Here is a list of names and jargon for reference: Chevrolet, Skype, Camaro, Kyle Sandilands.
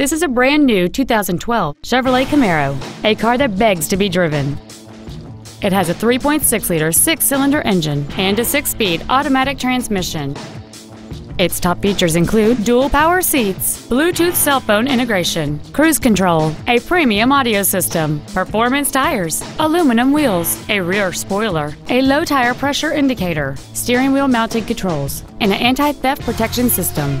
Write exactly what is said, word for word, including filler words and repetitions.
This is a brand new two thousand twelve Chevrolet Camaro, a car that begs to be driven. It has a three point six liter six-cylinder engine and a six-speed automatic transmission. Its top features include dual power seats, Bluetooth cell phone integration, cruise control, a premium audio system, performance tires, aluminum wheels, a rear spoiler, a low tire pressure indicator, steering wheel mounted controls, and an anti-theft protection system.